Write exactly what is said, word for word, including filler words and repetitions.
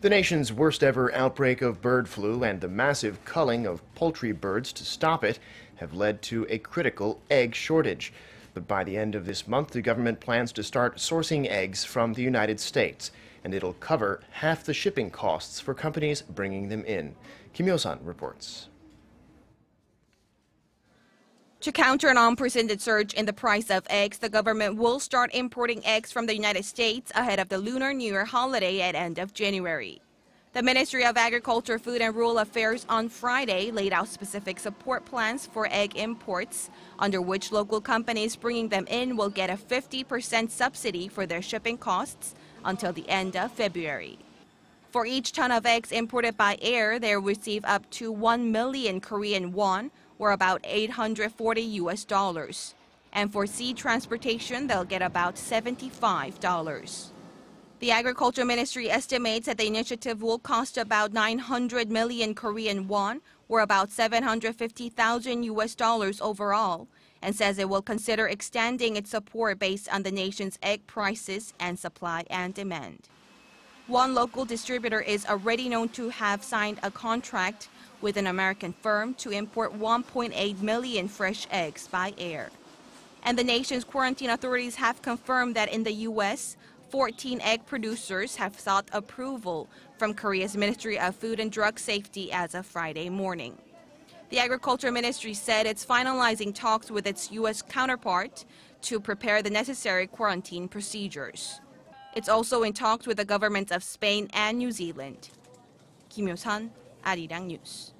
The nation's worst ever outbreak of bird flu and the massive culling of poultry birds to stop it have led to a critical egg shortage. But by the end of this month, the government plans to start sourcing eggs from the United States, and it'll cover half the shipping costs for companies bringing them in. Kim Hyo-sun reports. To counter an unprecedented surge in the price of eggs, the government will start importing eggs from the United States ahead of the Lunar New Year holiday at end of January. The Ministry of Agriculture, Food and Rural Affairs on Friday laid out specific support plans for egg imports, under which local companies bringing them in will get a fifty percent subsidy for their shipping costs until the end of February. For each ton of eggs imported by air, they'll receive up to one million Korean won, or about eight hundred forty U S dollars. And for sea transportation, they'll get about seventy-five dollars. The Agriculture Ministry estimates that the initiative will cost about nine hundred million Korean won, or about seven hundred fifty thousand U S dollars overall, and says it will consider extending its support based on the nation's egg prices and supply and demand. One local distributor is already known to have signed a contract with an American firm to import one point eight million fresh eggs by air. And the nation's quarantine authorities have confirmed that in the U S, fourteen egg producers have sought approval from Korea's Ministry of Food and Drug Safety as of Friday morning. The Agriculture Ministry said it's finalizing talks with its U S counterpart to prepare the necessary quarantine procedures. It's also in talks with the governments of Spain and New Zealand. Kim Hyo-sun, Arirang News.